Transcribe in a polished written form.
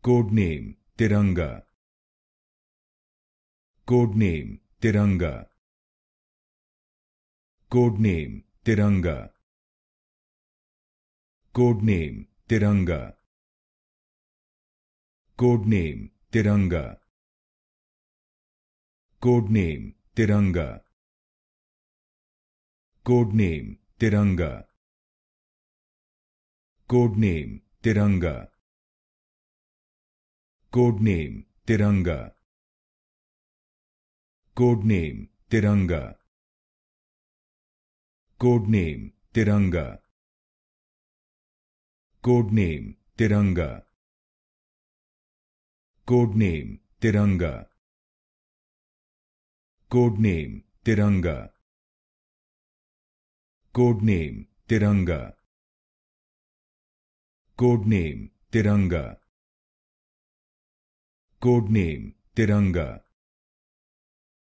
Code Name Tiranga. Code Name Tiranga. Code Name Tiranga. Code Name Tiranga. Code Name Tiranga. Code Name Tiranga. Code Name Tiranga. Code Name Tiranga. Code Name Tiranga. Code Name Tiranga. Code Name Tiranga. Code Name Tiranga. Code Name Tiranga. Code Name Tiranga. Code Name Tiranga. Code Name Tiranga. Code Name Tiranga.